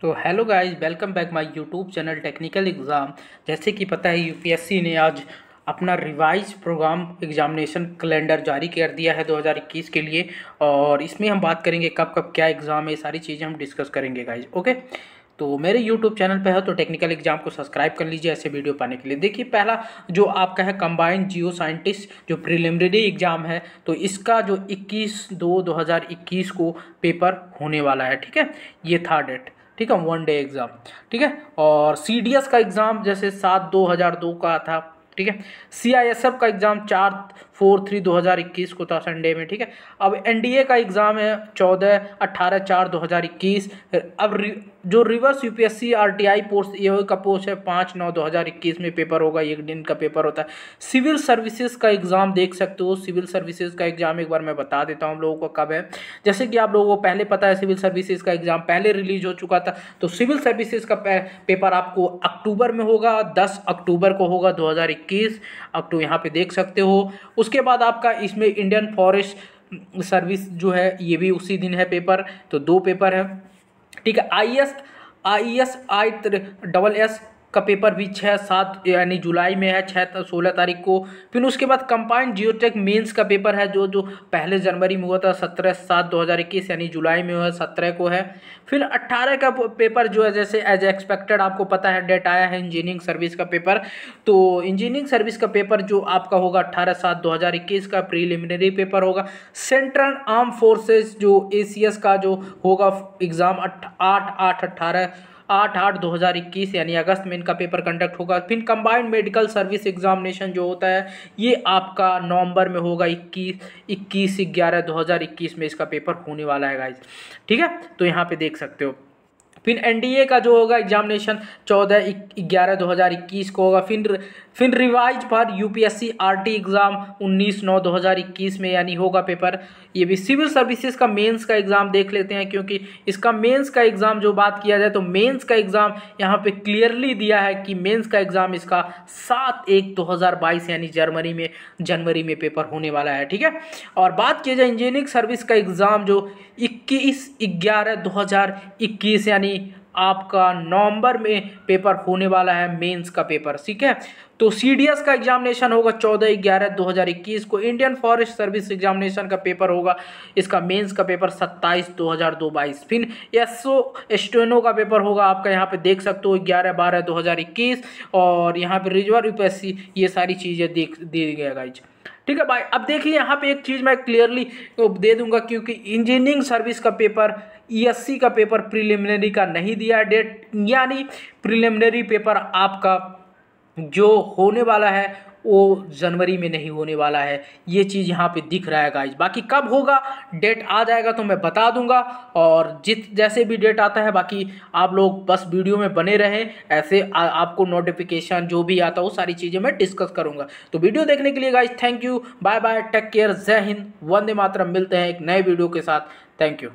तो hello guys, welcome back my YouTube channel technical exam. जैसे कि पता है, यूपीएससी ने आज अपना रिवाइज प्रोग्राम एग्जामिनेशन कैलेंडर जारी कर दिया है 2021 के लिए, और इसमें हम बात करेंगे कब कब क्या एग्ज़ाम है, ये सारी चीज़ें हम डिस्कस करेंगे गाइस। ओके, तो मेरे यूट्यूब चैनल पे हो तो टेक्निकल एग्जाम को सब्सक्राइब कर लीजिए ऐसे वीडियो पाने के लिए। देखिए, पहला जो आपका है कंबाइंड जियो साइंटिस्ट जो प्रिलिमिनरी एग्ज़ाम है, तो इसका जो 21/2/2021 को पेपर होने वाला है, ठीक है, ये था डेट, ठीक है, वन डे एग्ज़ाम, ठीक है। और सीडीएस का एग्ज़ाम जैसे 7/2002 का था, ठीक है। सीआईएसएफ का एग्ज़ाम 4/3/2021 को था संडे में, ठीक है। अब एनडीए का एग्ज़ाम है 14-18/4/2021। अब जो रिवर्स यूपीएससी आरटीआई पोस्ट ये का पोस्ट है 5/9/2021 में पेपर होगा, एक दिन का पेपर होता है। सिविल सर्विसेज का एग्ज़ाम देख सकते हो, सिविल सर्विसेज का एग्ज़ाम एक बार मैं बता देता हूँ हम लोगों को कब है। जैसे कि आप लोगों को पहले पता है, सिविल सर्विसेज का एग्ज़ाम पहले रिलीज हो चुका था, तो सिविल सर्विसेज का पेपर आपको अक्टूबर में होगा, 10 अक्टूबर को होगा 2021, अब तो यहाँ पर देख सकते हो। उसके बाद आपका इसमें इंडियन फॉरेस्ट सर्विस जो है ये भी उसी दिन है पेपर, तो दो पेपर है, ठीक है। ISIS का पेपर भी 6-7 यानी जुलाई में है, 6-16 तारीख को। फिर उसके बाद कंबाइंड जियोटेक मेंस का पेपर है जो पहले जनवरी में हुआ था, 17/7/2021 यानी जुलाई में हुआ, 17 को है। फिर 18 का पेपर जो है जैसे एज एक्सपेक्टेड आपको पता है डेट आया है इंजीनियरिंग सर्विस का पेपर, तो इंजीनियरिंग सर्विस का पेपर जो आपका होगा 18/7/2021 का प्रीलिमिनरी पेपर होगा। सेंट्रल आर्म फोर्सेज जो ACS का जो होगा एग्ज़ाम 8-8/2021 यानी अगस्त में इनका पेपर कंडक्ट होगा। फिर कंबाइंड मेडिकल सर्विस एग्जामिनेशन जो होता है ये आपका नवंबर में होगा, 21-11/2021 में इसका पेपर होने वाला है गाइस, ठीक है, तो यहाँ पे देख सकते हो। फिर एनडीए का जो होगा एग्जामिनेशन 14-11/2021 को होगा। फिर revise for UPSC RT exam 19-9/2021 में यानी होगा पेपर ये भी। सिविल सर्विसेज का मेंस का एग्ज़ाम देख लेते हैं, क्योंकि इसका मेंस का एग्ज़ाम जो बात किया जाए तो मेंस का एग्ज़ाम यहाँ पे क्लियरली दिया है कि मेंस का एग्ज़ाम इसका 7-1/2022 यानी जनवरी में पेपर होने वाला है, ठीक है। और बात किया जाए इंजीनियरिंग सर्विस का एग्ज़ाम जो 21-11/2021 यानी आपका नवंबर में पेपर होने वाला है, मेंस का पेपर, ठीक है। तो सीडीएस का एग्जामिनेशन होगा 14-11/2021 को। इंडियन फॉरेस्ट सर्विस एग्जामिनेशन का पेपर होगा, इसका मेंस का पेपर 27-22। फिर SO स्टेनो का पेपर होगा आपका, यहाँ पे देख सकते हो, 11-12/2021, और यहाँ पे रिजर्व यूपीएससी ये सारी चीज़ें देख दी गई गाइज, ठीक है भाई। अब देखिए, यहाँ पे एक चीज़ मैं क्लियरली दे दूंगा, क्योंकि इंजीनियरिंग सर्विस का पेपर ESE का पेपर प्रीलिमिनरी का नहीं दिया डेट, यानी प्रीलिमिनरी पेपर आपका जो होने वाला है वो जनवरी में नहीं होने वाला है, ये चीज़ यहाँ पे दिख रहा है गाइज। बाकी कब होगा डेट आ जाएगा तो मैं बता दूंगा, और जैसे भी डेट आता है बाकी आप लोग बस वीडियो में बने रहें, ऐसे आपको नोटिफिकेशन जो भी आता हो सारी चीज़ें मैं डिस्कस करूंगा। तो वीडियो देखने के लिए guys thank you, bye bye, take care, जय हिंद, वंदे मातरम। मिलते हैं एक नए वीडियो के साथ, थैंक यू।